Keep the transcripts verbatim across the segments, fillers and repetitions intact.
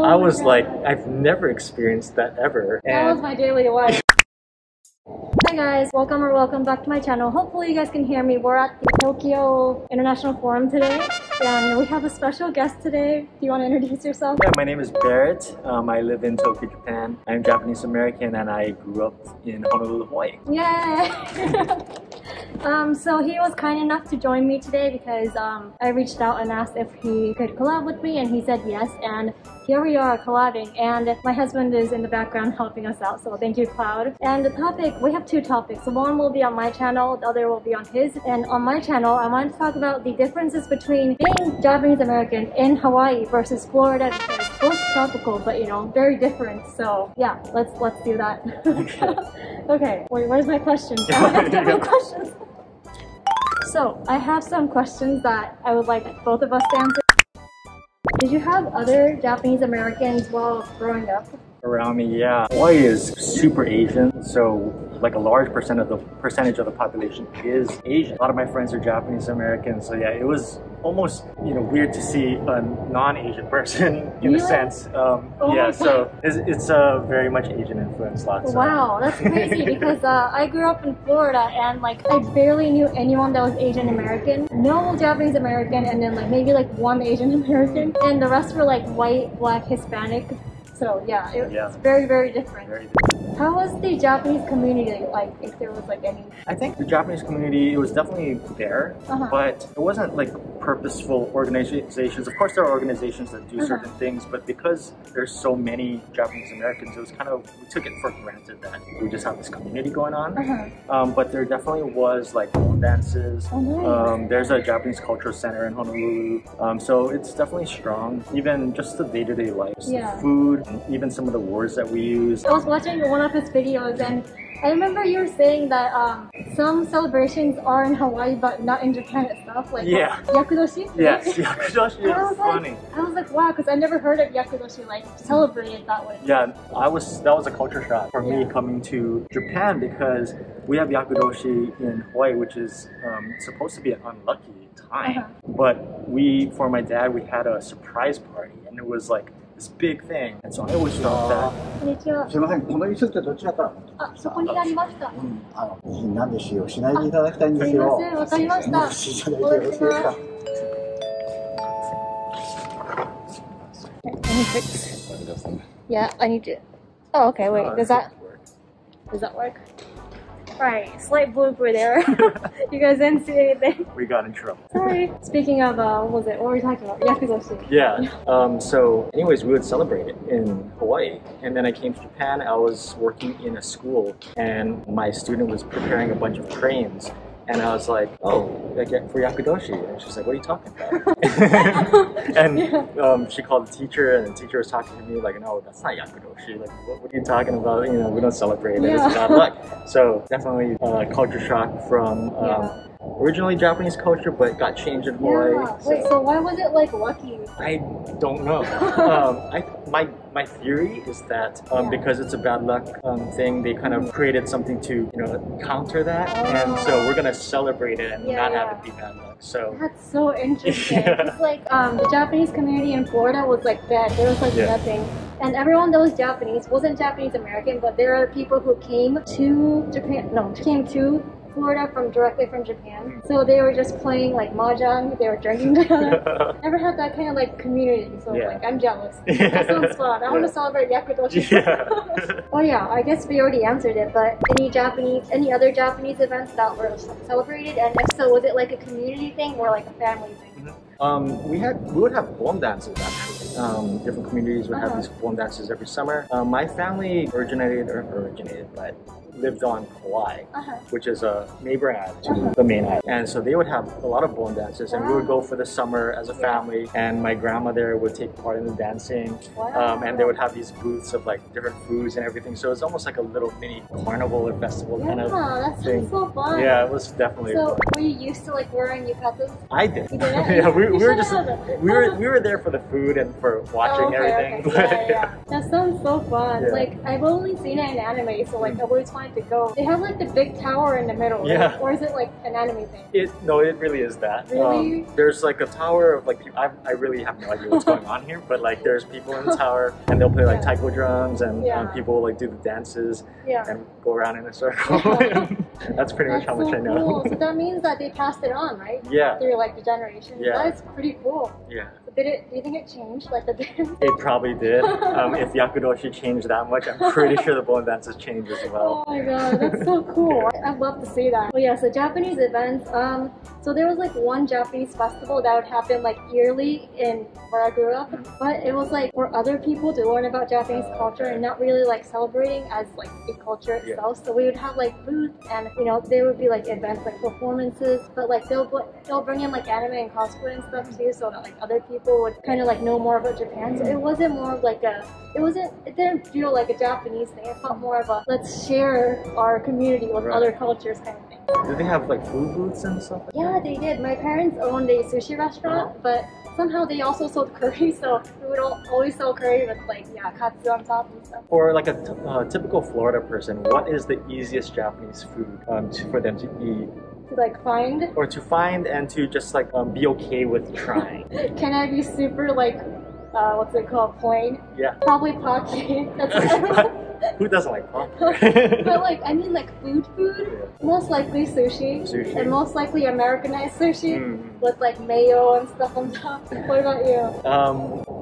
Oh I was God. like, I've never experienced that ever. That and was my daily life. Hi guys, welcome or welcome back to my channel. Hopefully you guys can hear me. We're at the Tokyo International Forum today, and we have a special guest today. Do you want to introduce yourself? Yeah, my name is Barrett. Um, I live in Tokyo, Japan. I'm Japanese American, and I grew up in Honolulu, Hawaii. Yeah. Um, so he was kind enough to join me today because um, I reached out and asked if he could collab with me, and he said yes, and here we are collabing, and my husband is in the background helping us out, so thank you, Cloud. And the topic, we have two topics. One will be on my channel, the other will be on his. And on my channel, I wanted to talk about the differences between being Japanese American in Hawaii versus Florida, because both tropical, but you know, very different. So yeah, let's let's do that. Okay, wait, where's my questions? I have different questions. So, I have some questions that I would like both of us to answer. Did you have other Japanese Americans while growing up? Around me, yeah. Hawaii is super Asian, so like a large percent of the percentage of the population is Asian. A lot of my friends are Japanese Americans, so yeah, it was almost, you know, weird to see a non-Asian person in yeah. a sense. Um, oh yeah, so it's, it's uh, very much Asian influence. Lots. Wow, that's crazy because uh, I grew up in Florida and like I barely knew anyone that was Asian American. No Japanese American, and then like maybe like one Asian American, and the rest were like white, black, Hispanic. So yeah, it, yeah, it's very, very different. Very different. How was the Japanese community like, if there was like any? I think the Japanese community, it was definitely there, uh-huh. but it wasn't like purposeful organizations. Of course there are organizations that do uh-huh. certain things, but because there's so many Japanese Americans, it was kind of, we took it for granted that we just have this community going on. Uh-huh. um, but there definitely was like ballroom dances. Oh, nice. um, there's a Japanese cultural center in Honolulu. Um, so it's definitely strong, even just the day-to-day life, yeah. the food, even some of the words that we use. I was watching one of his videos and I remember you were saying that um, some celebrations are in Hawaii but not in Japan itself, like yeah. Yakudoshi? Yes, Yakudoshi is I funny. Like, I was like, wow, because I never heard of Yakudoshi like celebrated that way. Yeah, I was, that was a culture shock for yeah. me coming to Japan because we have Yakudoshi in Hawaii, which is um, supposed to be an unlucky time. Uh-huh. But we, for my dad, we had a surprise party and it was like this big thing, and so I always thought that. Konnichiwa. Sorry, this one is which one? Ah, so there it is. Um, ah, what do you do? Don't do it. Thank you. I understand. Thank you. Yeah, I need to. Oh, okay. Wait, does that? Does that work? Right, slight blooper there. You guys didn't see anything. We got in trouble. Sorry. Speaking of, uh, what was it? What were we talking about? Yakudoshi. Yeah. Um, so anyways, we would celebrate it in Hawaii. And then I came to Japan. I was working in a school and my student was preparing a bunch of trains. And I was like, oh, like for Yakudoshi. And she's like, what are you talking about? And yeah. um, she called the teacher, and the teacher was talking to me like, no, that's not Yakudoshi. Like, what, what are you talking about? You know, we don't celebrate yeah. it. It's bad luck. So definitely uh, culture shock from um, yeah. originally Japanese culture, but got changed in Hawaii. Yeah. So. Wait, so why was it like lucky? I don't know. um, I my my theory is that um, yeah. because it's a bad luck um, thing, they kind of created something to you know counter that, oh. and so we're gonna celebrate it and yeah, not yeah. have it be bad luck. So that's so interesting. yeah. It's like um, the Japanese community in Florida was like dead. There was like yeah. nothing. And everyone that was Japanese wasn't Japanese American, but there are people who came to Japan. No, came to. Florida from directly from Japan, so they were just playing like mahjong. They were drinking together. Never had that kind of like community, so yeah. like I'm jealous. Yeah. That sounds fun. I yeah. want to celebrate Yakudoshi. Yeah. Oh yeah, I guess we already answered it. But any Japanese, any other Japanese events that were celebrated, and if so, was it like a community thing or like a family thing? Mm-hmm. Um, we had we would have ballroom dances actually. Um, different communities would uh-huh. have these ballroom dances every summer. Um, my family originated or originated, but. lived on Kauai, uh-huh. which is a neighboring island to uh-huh. the main island. And so they would have a lot of ballroom dances, and wow. we would go for the summer as a yeah. family, and my grandma there would take part in the dancing. Wow. Um, and they would have these booths of like different foods and everything. So it's almost like a little mini carnival or festival yeah, kind of that thing. That sounds so fun. Yeah, it was definitely So fun. Were you used to like wearing yukatas? I did. You did it? yeah, we, we were just, we were, we were there for the food and for watching oh, okay, everything. Okay. But, yeah, yeah. yeah. That's sounds so fun. Yeah. Like, I've only seen it in anime, so like, I always wanted to go. They have like the big tower in the middle, yeah. right? Or is it like an anime thing? It No, it really is that. Really? Um, there's like a tower of like, I, I really have no idea what's going on here, but like there's people in the tower and they'll play like yeah. taiko drums and, yeah. and people like do the dances yeah. and go around in a circle. That's pretty That's much how so much I know. Cool. So that means that they passed it on, right? Yeah. Through like the generations. Yeah. That's pretty cool. Yeah. So did it, do you think it changed? Like the dance? It probably did. Um, if Yakudoshi changed that much, I'm pretty sure the bone dances changed as well. Oh my god, that's so cool. yeah. I'd love to see that. But yeah, so Japanese events. Um, so there was like one Japanese festival that would happen like yearly in where I grew up, but it was like for other people to learn about Japanese culture and not really like celebrating as like a culture itself. Yeah. So we would have like booths and, you know, there would be like events, like performances, but like they'll, they'll bring in like anime and cosplay and stuff too, so that like other people would kind of like know more about Japan. So it wasn't more of like a, it wasn't, it didn't feel like a Japanese thing. It felt more of a, let's share our community with right. other cultures kind of thing. Did they have like food booths and stuff? Like yeah, that? They did. My parents owned a sushi restaurant, oh. but somehow they also sold curry, so we would always sell curry with like, yeah, katsu on top and stuff. For like a t uh, typical Florida person, what is the easiest Japanese food um, to, for them to eat? To like find? Or to find and to just like um, be okay with trying. Can I be super like, uh, what's it called, plain? Yeah. Probably pocky. That's Who doesn't like pop? But like, I mean like food food, most likely sushi, sushi. and most likely Americanized sushi mm. with like mayo and stuff on top. What about you? Um,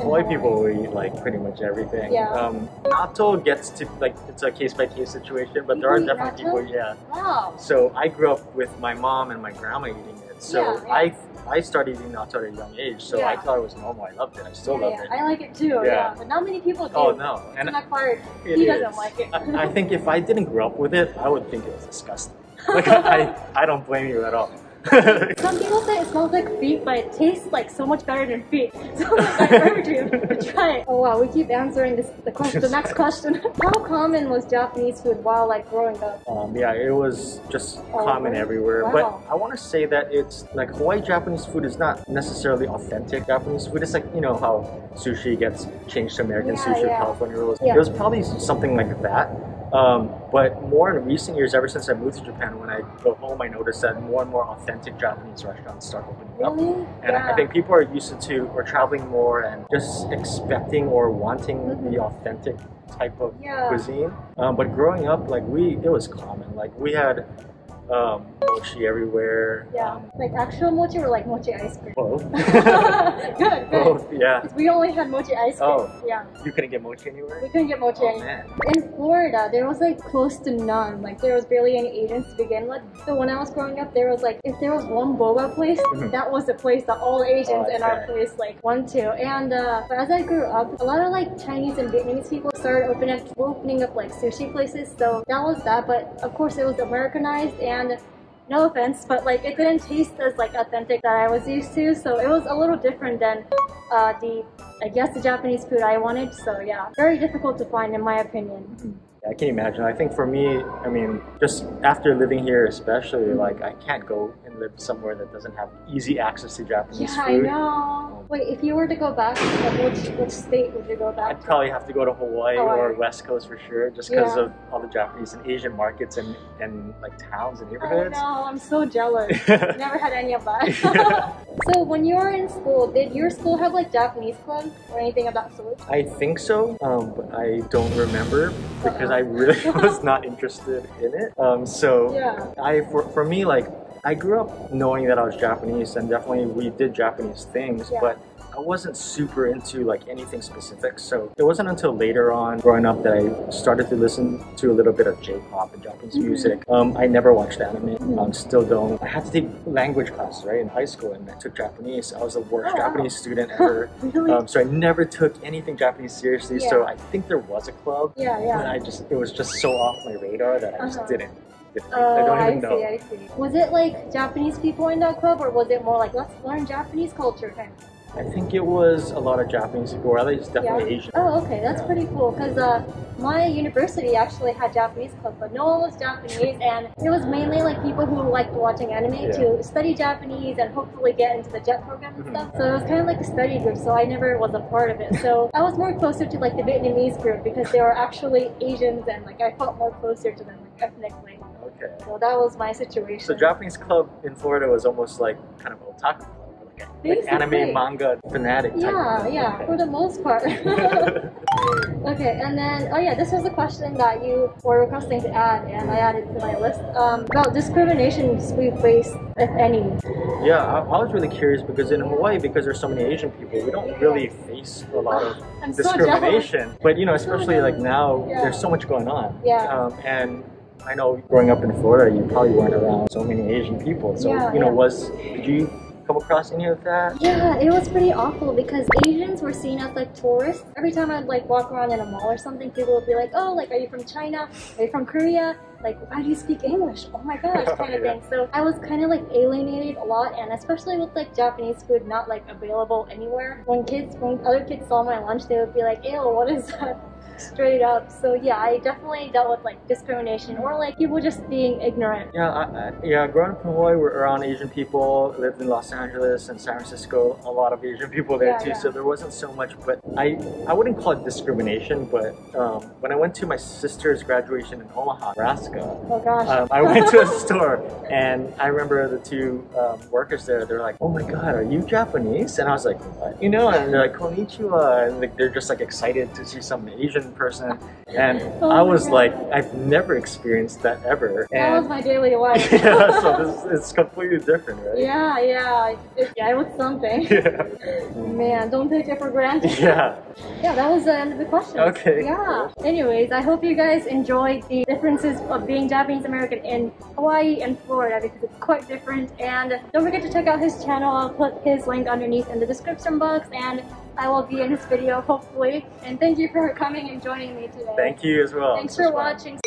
Hawaii people will eat like pretty much everything. Yeah. Um, natto gets to, like, it's a case by case situation, but you there are different people, yeah. Wow. So I grew up with my mom and my grandma eating it, so yeah, yeah. I I started eating natto at a young age, so yeah. I thought it was normal. I loved it. I still yeah, love yeah. it. I like it too, yeah. yeah. But not many people do. Oh no. It's and not hard. He doesn't like it. I, I think if I didn't grow up with it, I would think it was disgusting. Like, I, I don't blame you at all. Some people say it smells like feet, but it tastes like so much better than feet. So like, I urge you to try it. Oh wow, we keep answering this, the, question, the next question. How common was Japanese food while like growing up? Um, yeah, it was just oh, common really? everywhere. Wow. But I want to say that it's like Hawaii Japanese food is not necessarily authentic Japanese food. It's like, you know how sushi gets changed to American yeah, sushi, yeah. California rolls. Yeah. It was probably something like that. Um, but more in recent years, ever since I moved to Japan, when I go home, I noticed that more and more authentic Japanese restaurants start opening really? up. And yeah. I think people are used to, or traveling more and just expecting or wanting mm-hmm. the authentic type of yeah. cuisine. Um, but growing up, like we, it was common. Like we had um, mochi everywhere. Yeah, um, like actual mochi or like mochi ice cream? Both. good, good. Both, yeah. We only had mochi ice cream. Oh, yeah. You couldn't get mochi anywhere? We couldn't get mochi oh, anywhere. Man. In Florida, there was like close to none. Like there was barely any Asians to begin with. So when I was growing up, there was like, if there was one boba place, that was the place that all Asians oh, okay. in our place like went to. And uh, but as I grew up, a lot of like Chinese and Vietnamese people started opening up, opening up like sushi places. So that was that, but of course it was Americanized and And no offense, but like it didn't taste as like authentic that I was used to, so it was a little different than uh, the, I guess, the Japanese food I wanted. So yeah, very difficult to find in my opinion. Yeah, I can imagine. I think for me, I mean, just after living here especially, like I can't go and live somewhere that doesn't have easy access to Japanese yeah, food. Yeah, I know. Wait, if you were to go back, like, which, which state would you go back I'd to? probably have to go to Hawaii, Hawaii. or West Coast for sure, just because yeah. of all the Japanese and Asian markets and, and like towns and neighborhoods. I know, I'm so jealous. Never had any of that. yeah. So when you were in school, did your school have like Japanese clubs or anything of that sort? I think so, um, but I don't remember. Because I really was not interested in it. Um, so yeah. I, for, for me, like, I grew up knowing that I was Japanese and definitely we did Japanese things, yeah. but I wasn't super into like anything specific. So it wasn't until later on growing up that I started to listen to a little bit of J-pop and Japanese mm-hmm. music. Um, I never watched anime, mm-hmm. um, still don't. I had to take language classes, right, in high school, and I took Japanese. I was the worst oh, Japanese wow. student ever. really? um, so I never took anything Japanese seriously. Yeah. So I think there was a club. Yeah, yeah. And I just, it was just so off my radar that I just uh-huh. didn't. Oh, I don't even I know. See, I see. Was it like Japanese people in that club, or was it more like, let's learn Japanese culture kind of? I think it was a lot of Japanese people, or at least definitely yeah. Asian. Oh, okay, that's pretty cool, because uh, my university actually had Japanese club, but no one was Japanese, and it was mainly like people who liked watching anime yeah. to study Japanese and hopefully get into the JET program and stuff. So it was kind of like a study group, so I never was a part of it. So I was more closer to like the Vietnamese group because they were actually Asians, and like I felt more closer to them like, ethnically. Okay. So that was my situation. So Japanese club in Florida was almost like kind of otaku. Like anime, manga, fanatic type. Yeah, yeah, okay. For the most part. Okay, and then, oh yeah, this was a question that you were requesting to add, and I added to my list, um, about discriminations we face, if any. Yeah, I, I was really curious because in Hawaii, because there's so many Asian people, we don't really face a lot of I'm discrimination. So but you know, especially like now, yeah. there's so much going on. Yeah. Um, and I know growing up in Florida, you probably weren't around so many Asian people. So, yeah, you know, yeah. was, did you... come across any of that? Yeah, it was pretty awful because Asians were seen as like tourists. Every time I'd like walk around in a mall or something, people would be like, oh, like, are you from China? Are you from Korea? Like, why do you speak English? Oh my gosh, kind of yeah. thing. So I was kind of like alienated a lot, and especially with like Japanese food not like available anywhere. When kids, when other kids saw my lunch, they would be like, ew, what is that? Straight up. So yeah, I definitely dealt with like discrimination or like people just being ignorant. Yeah, I, I, yeah. Growing up in Hawaii, we're around Asian people. Lived in Los Angeles and San Francisco. A lot of Asian people there yeah, too. Yeah. So there wasn't so much. But I, I wouldn't call it discrimination. But um, when I went to my sister's graduation in Omaha, Nebraska, oh gosh, um, I went to a store and I remember the two um, workers there. They're like, "Oh my God, are you Japanese?" And I was like, "What?" You know, and they're like, "Konichiwa," and like, they're just like excited to see some Asian person, and oh I was God. like, I've never experienced that ever. And that was my daily life. Yeah, so this is completely different, right? Yeah, yeah, it, yeah, it was something. Yeah. Man, don't take it for granted. Yeah. Yeah, that was the end of the question. Okay. Yeah. Cool. Anyways, I hope you guys enjoyed the differences of being Japanese American in Hawaii and Florida because it's quite different. And don't forget to check out his channel. I'll put his link underneath in the description box, and I will be in this video hopefully. And thank you for coming and joining me today. Thank you as well. Thanks for watching.